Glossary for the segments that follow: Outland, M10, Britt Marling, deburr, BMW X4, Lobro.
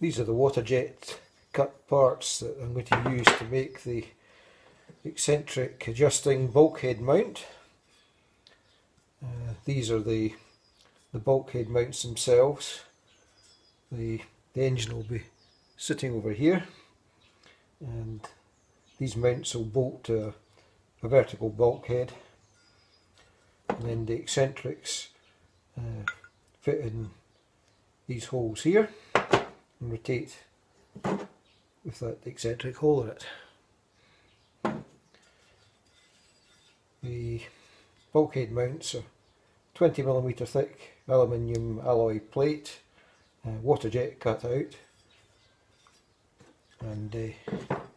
These are the water jet cut parts that I'm going to use to make the eccentric adjusting bulkhead mount. These are the bulkhead mounts themselves. The engine will be sitting over here, and these mounts will bolt to a vertical bulkhead, and then the eccentrics fit in these holes here and rotate with that eccentric hole in it. The bulkhead mounts are 20mm thick aluminium alloy plate, waterjet cut out, and the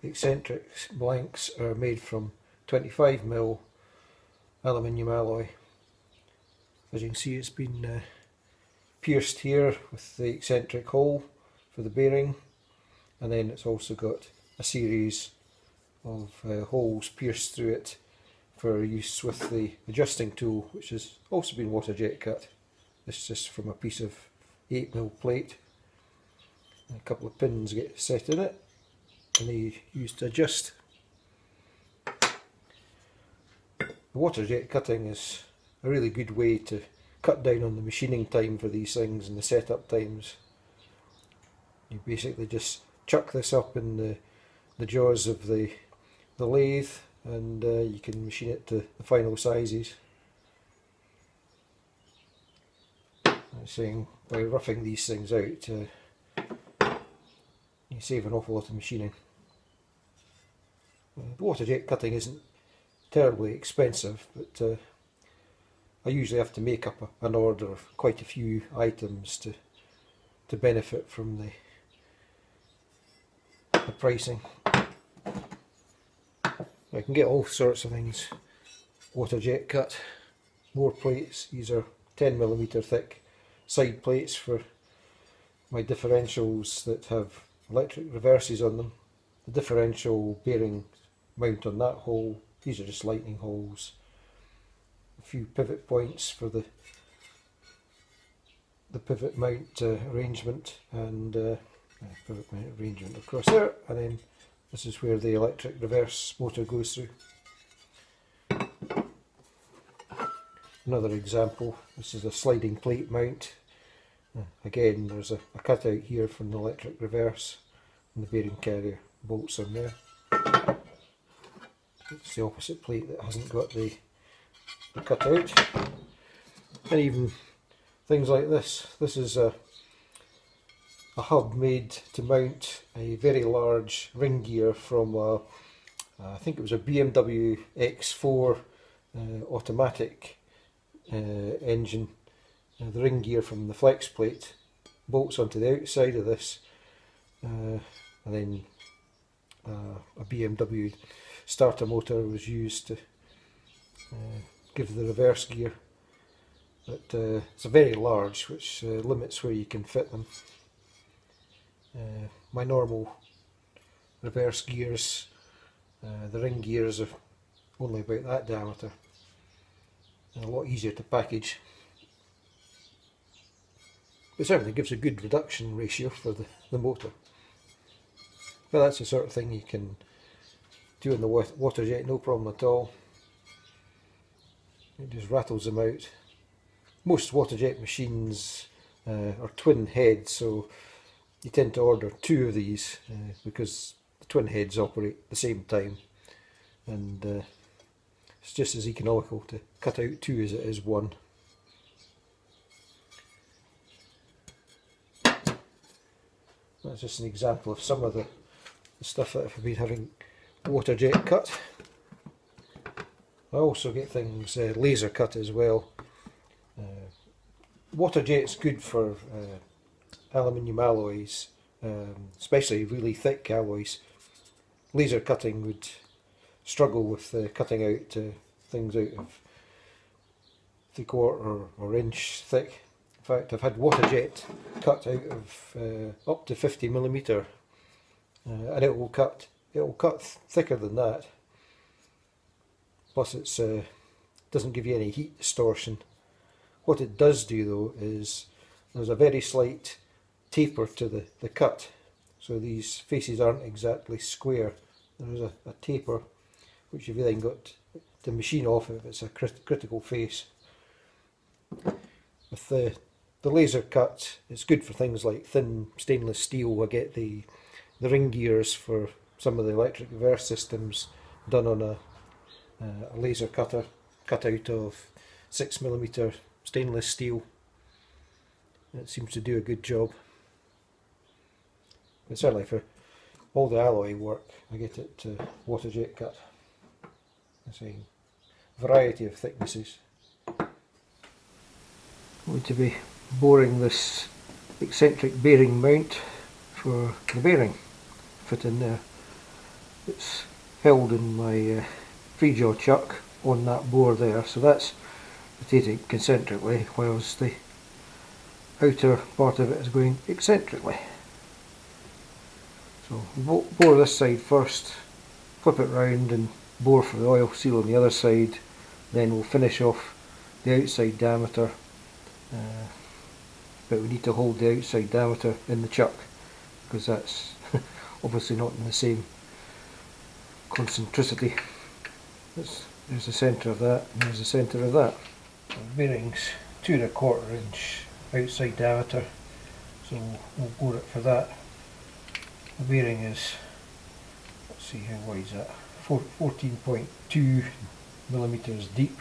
eccentric blanks are made from 25mm aluminium alloy. As you can see, it's been pierced here with the eccentric hole for the bearing, and then it's also got a series of holes pierced through it for use with the adjusting tool, which has also been waterjet cut. This is just from a piece of 8mm plate, and a couple of pins get set in it and they used to adjust. The waterjet cutting is a really good way to cut down on the machining time for these things and the setup times. You basically just chuck this up in the jaws of the lathe, and you can machine it to the final sizes. I'm saying by roughing these things out, you save an awful lot of machining. The waterjet cutting isn't terribly expensive, but I usually have to make up an order of quite a few items to benefit from the pricing. I can get all sorts of things waterjet cut. More plates. These are 10mm thick side plates for my differentials that have electric reverses on them. The differential bearing mount on that hole. These are just lightning holes. A few pivot points for the pivot mount arrangement, and pivot mount arrangement across there, and then this is where the electric reverse motor goes through. Another example, this is a sliding plate mount. Again, there's a cutout here from the electric reverse, and the bearing carrier bolts on there. It's the opposite plate that hasn't got the cutout. And even things like this. This is a hub made to mount a very large ring gear from I think it was a BMW X4 automatic engine. The ring gear from the flex plate bolts onto the outside of this, and then a BMW starter motor was used to give the reverse gear, but it's a very large, which limits where you can fit them. My normal reverse gears, the ring gears are only about that diameter, and a lot easier to package. It certainly gives a good reduction ratio for the motor. But that's the sort of thing you can do in the waterjet, no problem at all. It just rattles them out. Most waterjet machines are twin heads, so you tend to order two of these because the twin heads operate at the same time, and it's just as economical to cut out two as it is one. That's just an example of some of the stuff that I've been having waterjet cut. I also get things laser cut as well. Waterjet's good for aluminium alloys, especially really thick alloys. Laser cutting would struggle with cutting out things out of 3/4 or inch thick. In fact, I've had waterjet cut out of up to 50mm, and it will cut thicker than that. Plus, it doesn't give you any heat distortion. What it does do, though, is there's a very slight taper to the cut, so these faces aren't exactly square. There is a taper which you've then got to machine off if it's a critical face. With the laser cut, it's good for things like thin stainless steel. I get the ring gears for some of the electric reverse systems done on a laser cutter, cut out of 6mm stainless steel. It seems to do a good job. But certainly for all the alloy work, I get it water jet cut. It's a variety of thicknesses. Going to be boring this eccentric bearing mount for the bearing fit in there. It's held in my free jaw chuck on that bore there, so that's rotating concentrically, whilst the outer part of it is going eccentrically. So bore this side first, flip it round and bore for the oil seal on the other side, then we'll finish off the outside diameter. But we need to hold the outside diameter in the chuck, because that's obviously not in the same concentricity. There's the centre of that, and there's the centre of that. So bearings 2¼ inch outside diameter, so we'll bore it for that. The bearing is, let's see, how wide is that? 14.2mm deep,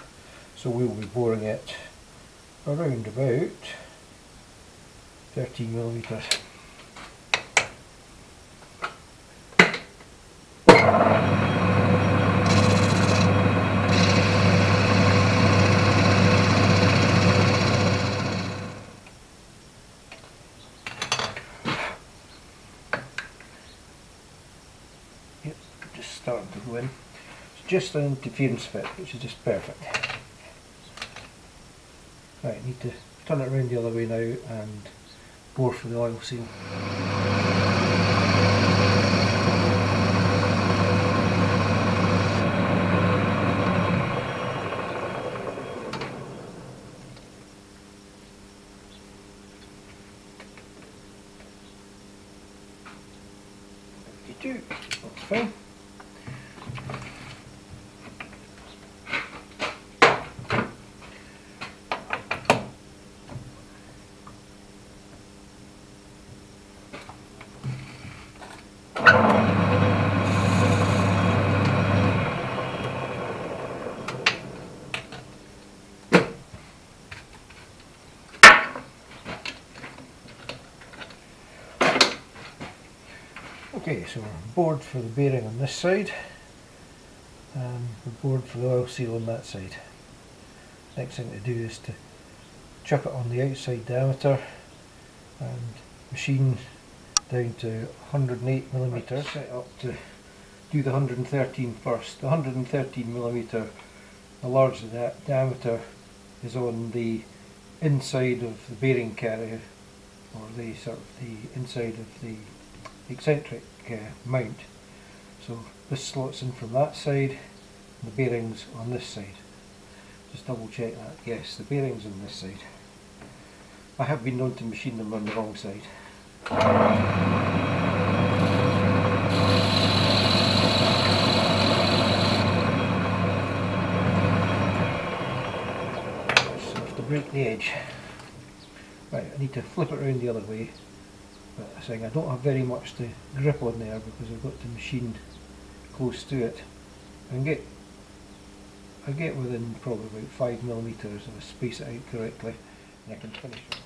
so we'll be boring it around about 13mm. Yep, just starting to go in. It's just an interference fit, which is just perfect. Right, need to turn it around the other way now and bore for the oil seal. You do, that's fine. Okay, so we're bored for the bearing on this side, and we're bored for the oil seal on that side. Next thing to do is to chuck it on the outside diameter and machine down to 108mm. Set up to do the 113 first. The 113mm, the larger that diameter, is on the inside of the bearing carrier, or the sort of the inside of the eccentric mount. So this slots in from that side, and the bearings on this side. Just double check that. Yes, the bearings on this side. I have been known to machine them on the wrong side. Just have to break the edge. Right, I need to flip it around the other way. I don't have very much to grip on there because I've got the machine close to it. I get within probably about 5mm if I space it out correctly, and I can finish it.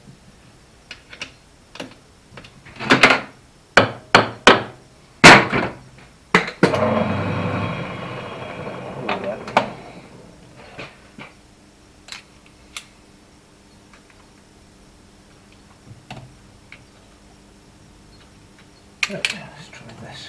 Right, let's try this.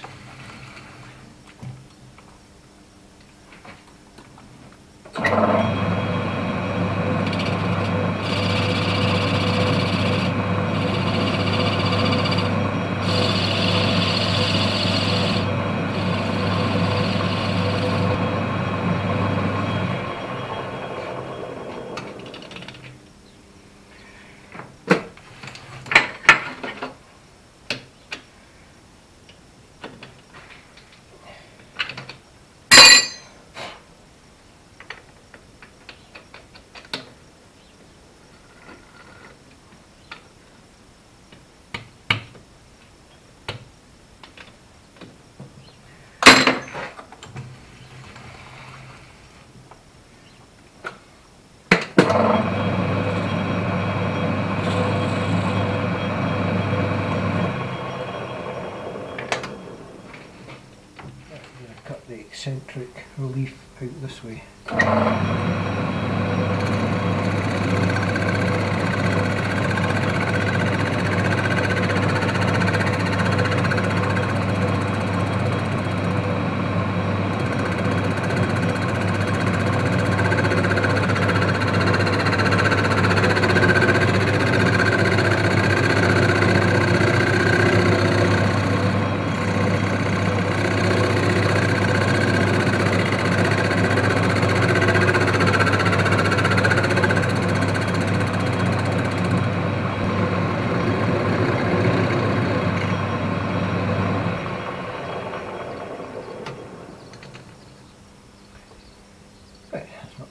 brake relief out this way.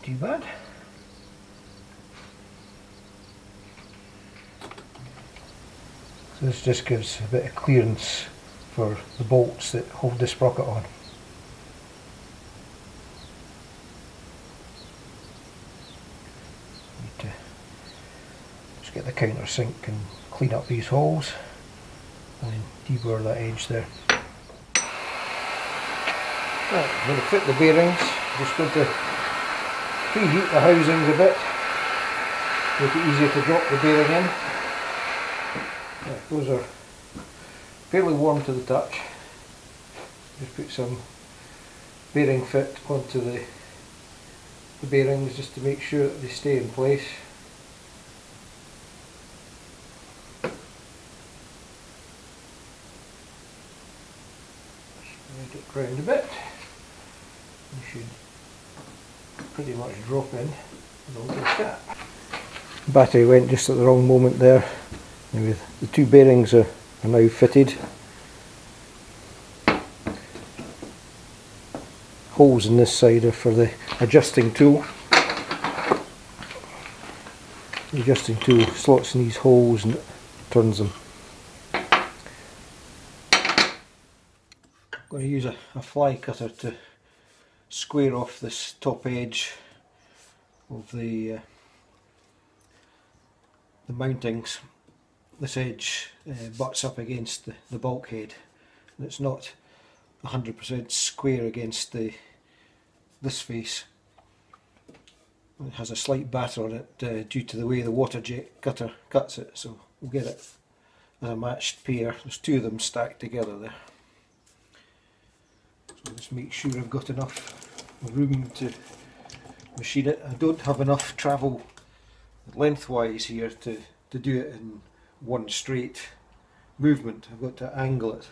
Too bad. So this just gives a bit of clearance for the bolts that hold the sprocket on. Need to just get the countersink and clean up these holes and then deburr that edge there. Right, I'm going to fit the bearings. Just going to preheat the housings a bit, make it easier to drop the bearing in. Right, those are fairly warm to the touch. Just put some bearing fit onto the bearings just to make sure that they stay in place. Spread it round a bit. You should pretty much drop in with all this gap. Battery went just at the wrong moment there. Anyway, the two bearings are now fitted. Holes in this side are for the adjusting tool. The adjusting tool slots in these holes and turns them. I'm going to use a fly cutter to square off this top edge of the mountings. This edge butts up against the bulkhead, and it's not 100% square against this face. It has a slight batter on it due to the way the water jet cutter cuts it, so we'll get it as a matched pair. There's two of them stacked together there. So just make sure I've got enough room to machine it. I don't have enough travel lengthwise here to do it in one straight movement. I've got to angle it.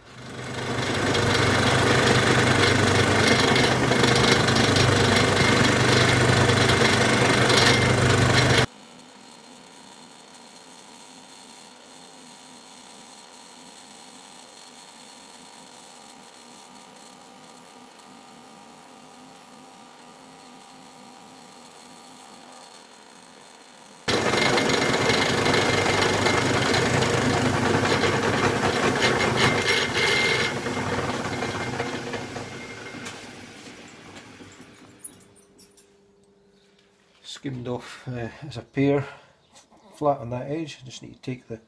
Skimmed off as a pair, flat on that edge. Just need to take the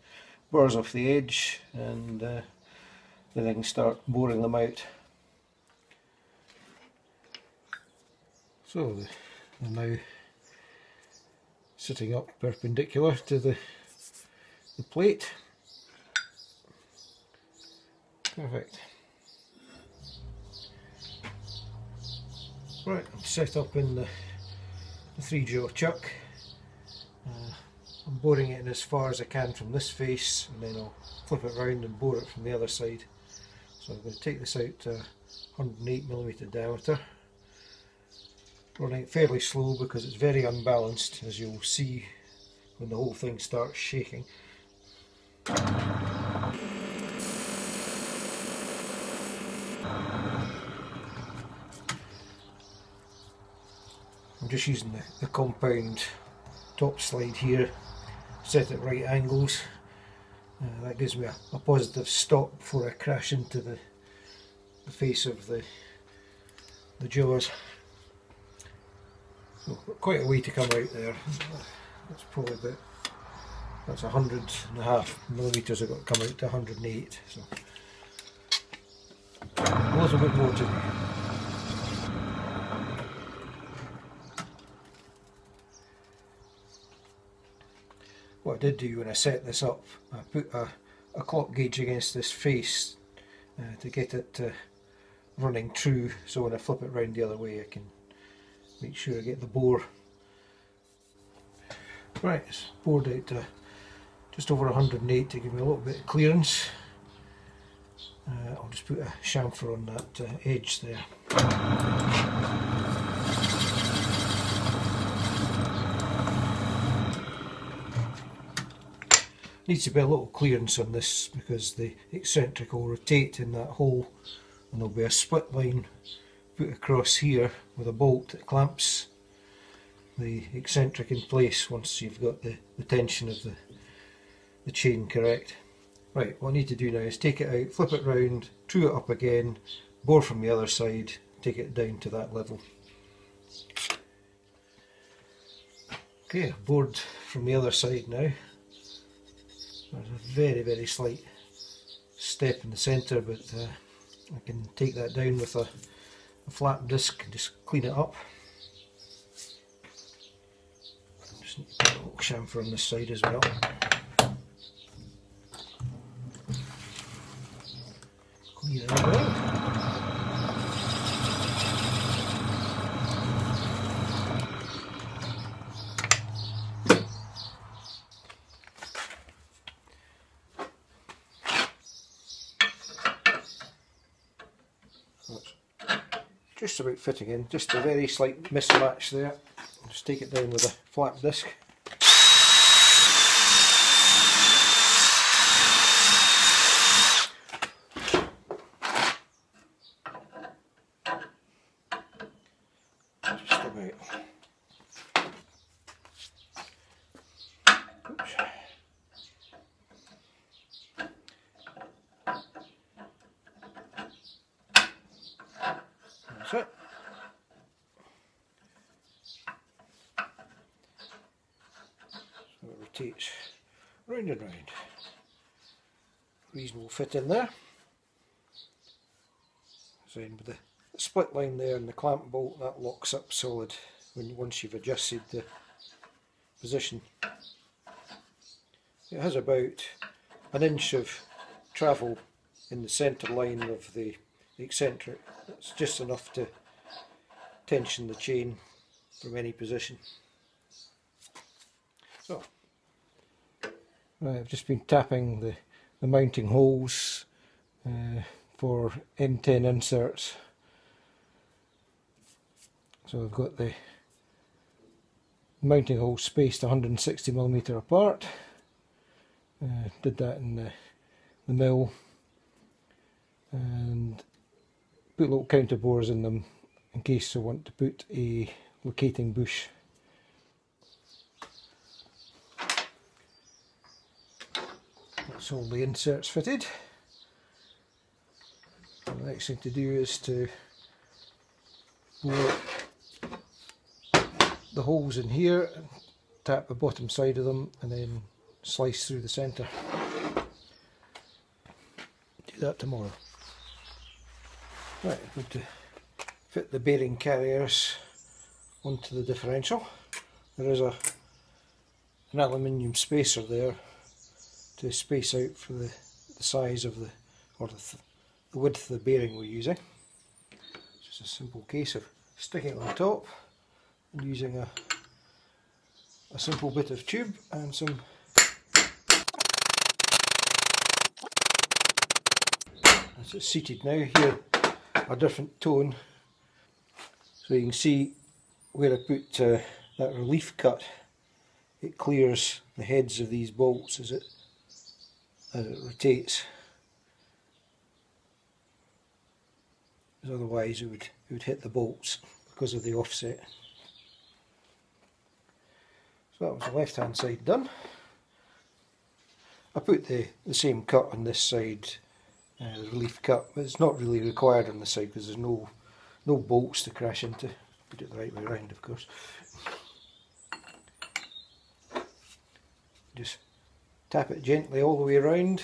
burrs off the edge and then I can start boring them out. So they're now sitting up perpendicular to the plate. Perfect. Right, I'm set up in the three-jaw chuck. I'm boring it in as far as I can from this face, and then I'll flip it round and bore it from the other side. So I'm going to take this out to 108mm diameter. Running it fairly slow because it's very unbalanced, as you'll see when the whole thing starts shaking. I'm just using the compound top slide here, set at right angles. That gives me a positive stop before I crash into the face of the jaws. So, quite a way to come out there. That's probably about, that's 100.5mm. I've got to come out to 108. So a little bit more to do. what I did do when I set this up, I put a clock gauge against this face to get it running true, so when I flip it round the other way I can make sure I get the bore. Right, it's bored out to just over 108 to give me a little bit of clearance. I'll just put a chamfer on that edge there. Needs to be a little clearance on this because the eccentric will rotate in that hole and there'll be a split line put across here with a bolt that clamps the eccentric in place once you've got the tension of the chain correct. Right, what I need to do now is take it out, flip it round, true it up again, bore from the other side, take it down to that level. Okay, I've bored from the other side now. There's a very slight step in the centre, but I can take that down with a flat disc and just clean it up. Just need to put a little chamfer on this side as well. Clean it out. Just about fitting in, just a very slight mismatch there. Just take it down with a flat disc. Just about. Oops. That's it. Rotates round and round. Reasonable fit in there. So then with the split line there and the clamp bolt, that locks up solid when once you've adjusted the position. It has about an inch of travel in the centre line of the eccentric. That's just enough to tension the chain from any position. So, right, I've just been tapping the mounting holes for M10 inserts. So I've got the mounting holes spaced 160mm apart. Did that in the mill and put little counter bores in them in case I want to put a locating bush. That's all the inserts fitted. And the next thing to do is to bore the holes in here, tap the bottom side of them and then slice through the centre. Do that tomorrow. Right, I'm going to fit the bearing carriers onto the differential. There is an aluminium spacer there to space out for the size of the width of the bearing we're using. It's just a simple case of sticking it on top and using a simple bit of tube and some as it's seated now here. A different tone, so you can see where I put that relief cut. It clears the heads of these bolts as it rotates, because otherwise it would hit the bolts because of the offset. So that was the left hand side done. I put the same cut on this side. The relief cut, but it's not really required on the side because there's no bolts to crash into. Put it the right way around, of course. Just tap it gently all the way around.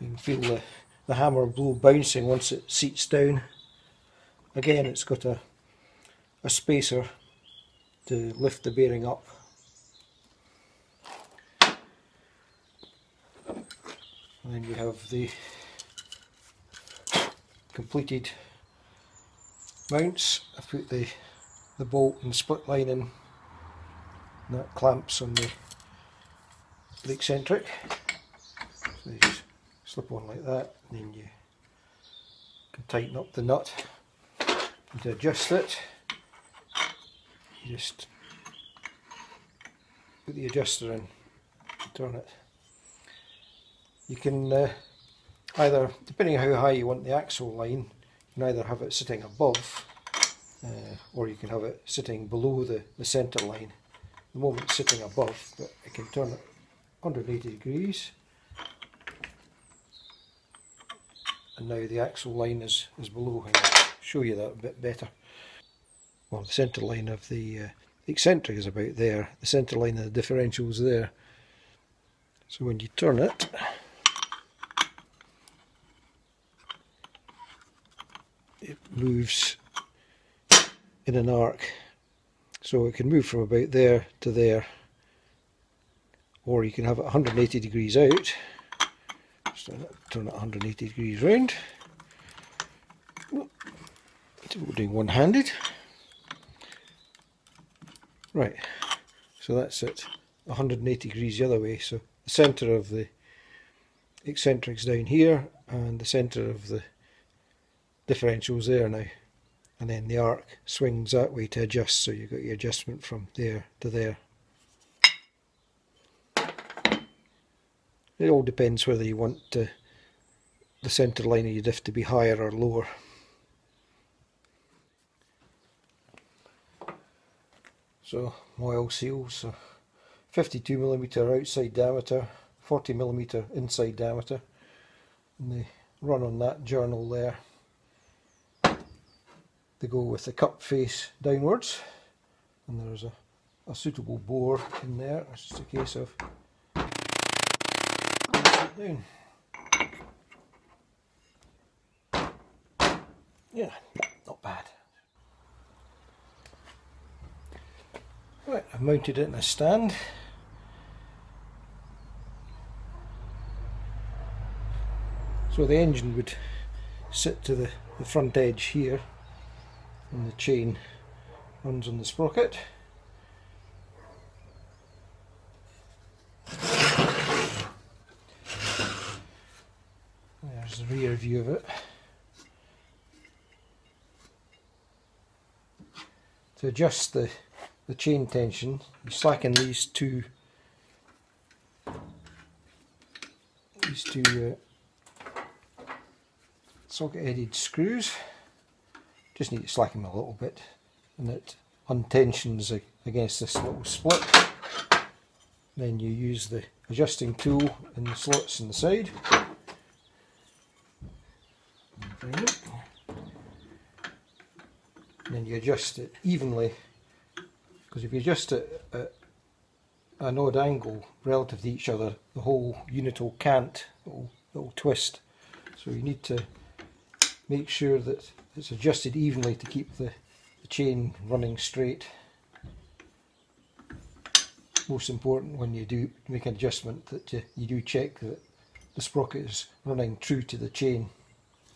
You can feel the hammer blow bouncing once it seats down. Again, it's got a spacer to lift the bearing up. And then we have the completed mounts. I've put the bolt and split line in, and that clamps on the eccentric. So you just slip on like that, and then you can tighten up the nut. And to adjust it, you just put the adjuster in and turn it. You can either, depending on how high you want the axle line, you can either have it sitting above or you can have it sitting below the centre line. At the moment it's sitting above, but I can turn it 180 degrees. And now the axle line is below. I'll show you that a bit better. Well, the centre line of the eccentric is about there. The centre line of the differential is there. So when you turn it, it moves in an arc, so it can move from about there to there, or you can have it 180 degrees out. Just turn it 180 degrees round. We're doing one-handed, right? So that's it, 180 degrees the other way. So the centre of the eccentric's down here, and the centre of the differential's there now, and then the arc swings that way to adjust, so you've got your adjustment from there to there. It all depends whether you want the centre line of your diff to be higher or lower. So oil seals, so 52mm outside diameter, 40mm inside diameter, and they run on that journal there. They go with the cup face downwards, and there's a suitable bore in there. It's just a case of down. Yeah, not bad. Right, I've mounted it in a stand. So the engine would sit to the front edge here, and the chain runs on the sprocket. There's the rear view of it. To adjust the chain tension, you slacken these two socket-headed screws. Just need to slacken them a little bit, and it untensions against this little split. Then you use the adjusting tool in the slots in the side. And then you adjust it evenly, because if you adjust it at an odd angle relative to each other, the whole unit will cant, it'll twist. So you need to make sure that it's adjusted evenly to keep the chain running straight. Most important when you do make an adjustment that you do check that the sprocket is running true to the chain.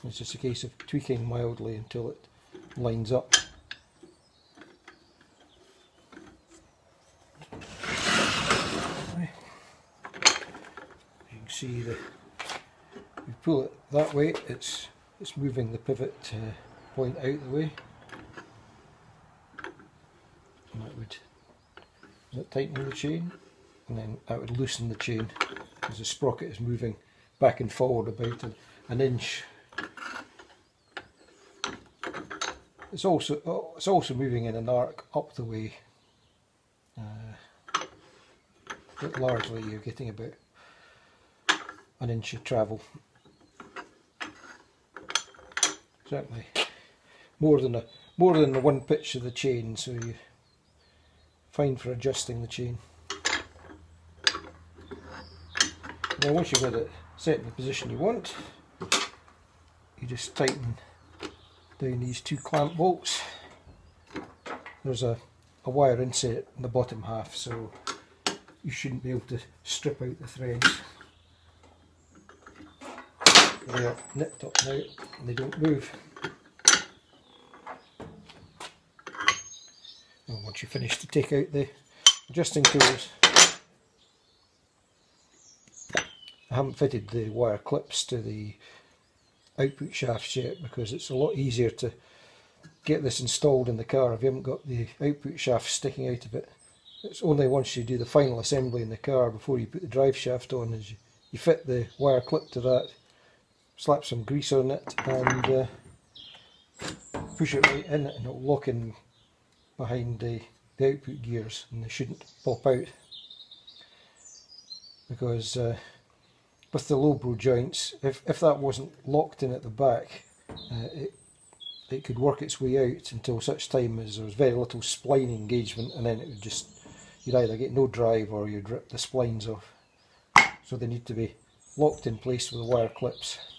It's just a case of tweaking mildly until it lines up. You can see that if you pull it that way, it's moving the pivot point out the way, and that would tighten the chain, and then that would loosen the chain because the sprocket is moving back and forward about an inch. It's also moving in an arc up the way, but largely you're getting about an inch of travel. Certainly more than the one pitch of the chain, so you're fine for adjusting the chain. Now once you've got it set in the position you want, you just tighten down these two clamp bolts. There's a a wire insert in the bottom half, so you shouldn't be able to strip out the threads. They are nipped up now and they don't move. And once you finish to take out the adjusting tools, I haven't fitted the wire clips to the output shafts yet because it's a lot easier to get this installed in the car if you haven't got the output shaft sticking out of it. It's only once you do the final assembly in the car before you put the drive shaft on is you fit the wire clip to that, slap some grease on it and push it right in and it'll lock in behind the output gears and they shouldn't pop out, because with the Lobro joints, if that wasn't locked in at the back, it could work its way out until such time as there was very little spline engagement, and then it would just, you'd either get no drive or you'd rip the splines off. So they need to be locked in place with the wire clips.